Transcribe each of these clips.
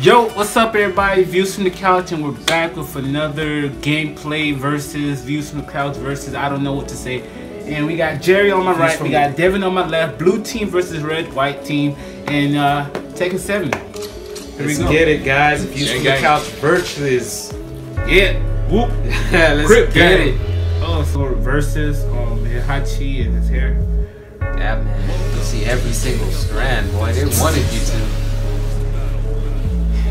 Yo, what's up everybody? Views from the Couch, and we're back with another gameplay versus Views from the Couch versus I don't know what to say. And we got Jerry on my right, we got Devin on my left, blue team versus red, white team, and Tekken 7. Let's get it guys, Views from the Couch virtually is it. Whoop. Let's get it. Oh, so versus Hachi and his hair. Yeah man, you see every single strand, boy, they wanted you to.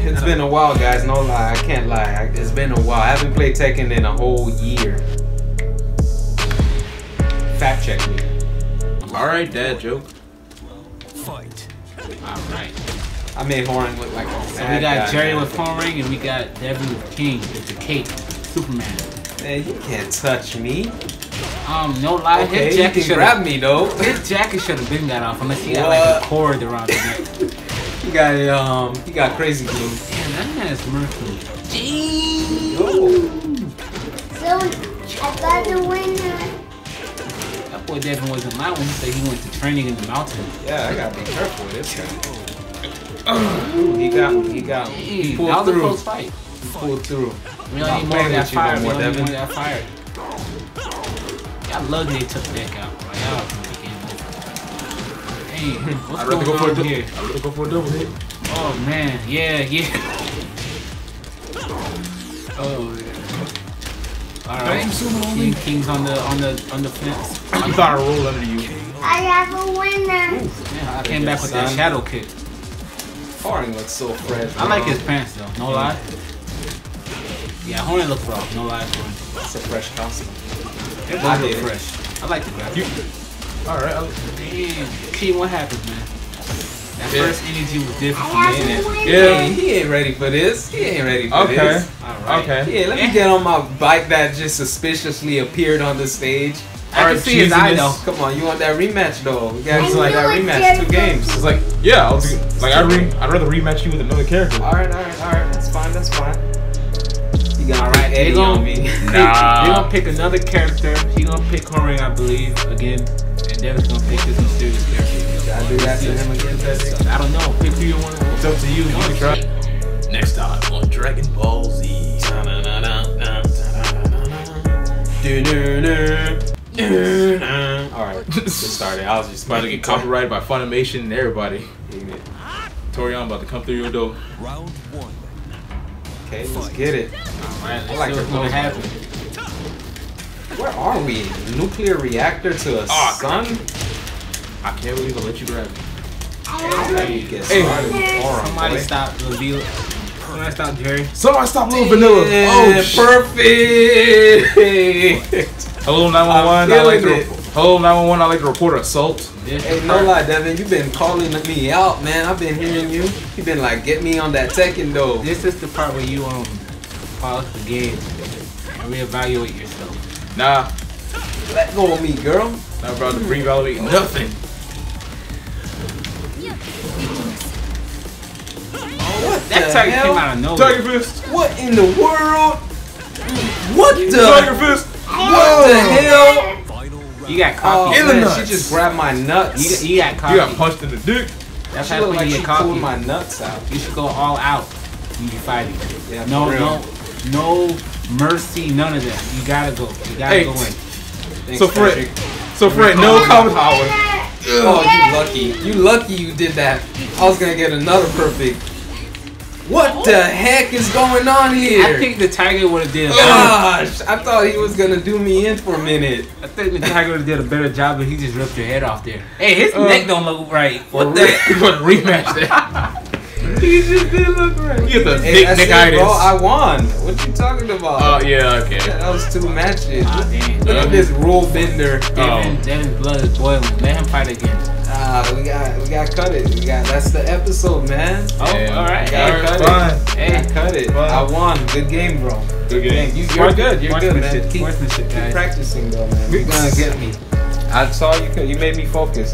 It's been a while guys, no lie, I can't lie, it's been a while. I haven't played Tekken in a whole year. Fact check me. Alright, dad joke. Fight. Alright. I made Hwoarang look like a So we got Jerry with Hwoarang and we got Devin with King. It's a cake. Superman. Man, you can't touch me. No lie, okay, his jacket should've grabbed me though. His jacket should have been got off unless he got like a cord around his neck. He got crazy glue. Damn, that man is mercury. Jeez. So, I got the winner. That boy Devin wasn't lying when he said he went to training in the mountains. Yeah, I gotta be careful with this guy. Ooh, he got. Jeez, pulled that was through. A close fight. He pulled through. We don't need more of that fire. We don't need more of that fire. I love they took that out. Right out. I'd rather go for a double hit. I'd rather go for a double hit. Oh man, yeah. Oh yeah. Alright. King's on the fence. I'm trying to roll under you. I have a winner. Yeah, I came back with that shadow kick. Hwoarang looks so fresh. Bro. I like his pants though, no lie. Yeah, Hwoarang looks rough, no lie. It's a fresh costume. It looks fresh. I like the guy. Alright, damn. King, what happened, man? That first energy was different from the he ain't ready for this. He ain't ready for this. Alright. Okay. Yeah, let me get on my bike that just suspiciously appeared on the stage. I can see his eye, though. Come on, you want that rematch, though. You guys like that rematch, 2 games. It's like, yeah, I'll do it. Like, I'd rather rematch you with another character. Alright. That's fine. Alright, hey, he's gonna pick another character. He's gonna pick Hwoarang, I believe, again. And Devin's gonna pick this mysterious character. Should I do that to him again? I don't know. Pick who you want. It's up to you. You can try. Next time on Dragon Ball Z. Alright, let's start it. I was just about to get copyrighted by Funimation and everybody. Toriyama about to come through your door. Round 1. Okay, let's get it. Alright, I like what's gonna happen. Where are we? Nuclear reactor to a sun? I can't believe I let you grab me. Somebody stop Lil Vanilla. Somebody stop Jerry. Somebody stop Lil Vanilla. Oh, perfect. Hello 911. Hello 911. I like to report assault. Hey, no lie, Devin, you've been calling me out, man. I've been hearing you. You've been like, get me on that Tekken though. This is the part where you pause the game and reevaluate yourself. Nah, let go of me, girl. Not about to reevaluate nothing. What that tiger came out of nowhere. Tiger fist. What in the world? What the? Tiger fist. What the hell? You got cocky. She just grabbed my nuts. You got cocky. You got punched in the dick. That's how like you pulled my nuts out. You should go all out when you're fighting. Yeah, no mercy, none of that. You gotta go. You gotta go in. Thanks, Fred, no comment. Oh, you lucky. You lucky you did that. I was gonna get another perfect. What the heck is going on here? I think the tiger would have did. Gosh, I thought he was gonna do me in for a minute. I think the tiger would have did a better job, but he just ripped your head off there. Hey, his neck don't look right. What the heck? He gonna rematch that. He just didn't look right. You get the neck-itis. Bro, I won. What you talking about? Oh yeah, okay. That was 2 matches. Look at this rule bender. Devin's blood is boiling. Let him fight again. We got cut it. That's the episode, man. Alright. Cut it. I won. Good game, bro. Good game. You're good. You're good, man. Keep practicing, though, man. You're gonna get me. I saw you. You made me focus.